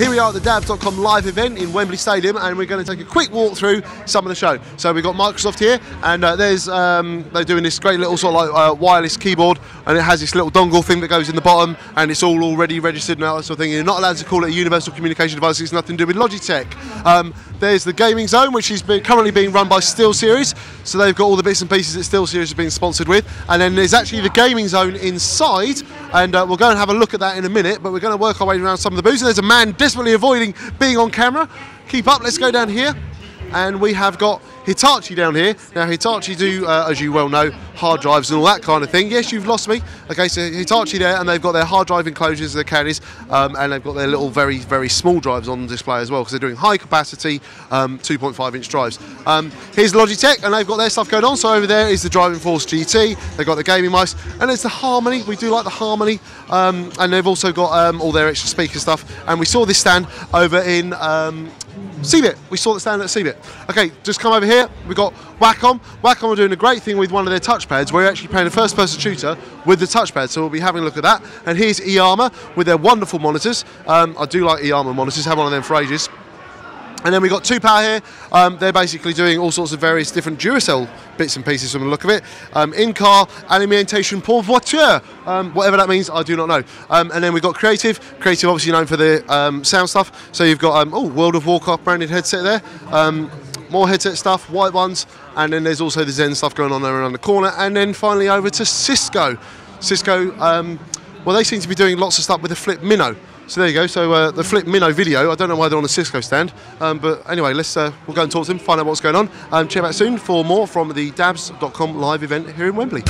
Here we are at the Dabs.com live event in Wembley Stadium, and we're going to take a quick walk through some of the show. So we've got Microsoft here, and they're doing this great little sort of like wireless keyboard, and it has this little dongle thing that goes in the bottom, and it's all already registered now, that sort of thing. You're not allowed to call it a universal communication device. It's nothing to do with Logitech. There's the gaming zone, which is currently being run by SteelSeries, so they've got all the bits and pieces that SteelSeries has been sponsored with. And then there's actually the gaming zone inside, and we'll go and have a look at that in a minute, but we're going to work our way around some of the booths. And there's a man desperately avoiding being on camera. Keep up, let's go down here. And we have got Hitachi down here. Now Hitachi do, as you well know, hard drives and all that kind of thing. Yes, you've lost me. Okay, so Hitachi there, and they've got their hard drive enclosures, their caddies, and they've got their little very, very small drives on display as well, because they're doing high capacity 2.5 inch drives. Here's Logitech, and they've got their stuff going on. So over there is the Driving Force GT, they've got the gaming mice, and it's the Harmony. We do like the Harmony, and they've also got all their extra speaker stuff. And we saw this stand over in CeBIT. We saw the stand at CeBIT. Okay, just come over here. We've got Wacom. Wacom are doing a great thing with one of their touchpads. We're actually playing a first-person shooter with the touchpad, so we'll be having a look at that. And here's eArmor with their wonderful monitors. I do like eArmor monitors. Had one of them for ages. And then we've got 2Power here. They're basically doing all sorts of various different Duracell bits and pieces from the look of it. In-car alimentation pour voiture, whatever that means, I do not know. And then we've got Creative. Creative obviously known for the sound stuff. So you've got World of Warcraft branded headset there. More headset stuff, white ones, and then there's also the Zen stuff going on there around the corner. And then finally over to Cisco. Cisco, well, they seem to be doing lots of stuff with the Flip Minnow. So there you go, so the Flip Minnow video, I don't know why they're on a Cisco stand, but anyway, we'll go and talk to them, find out what's going on. Check back soon for more from the Dabs.com live event here in Wembley.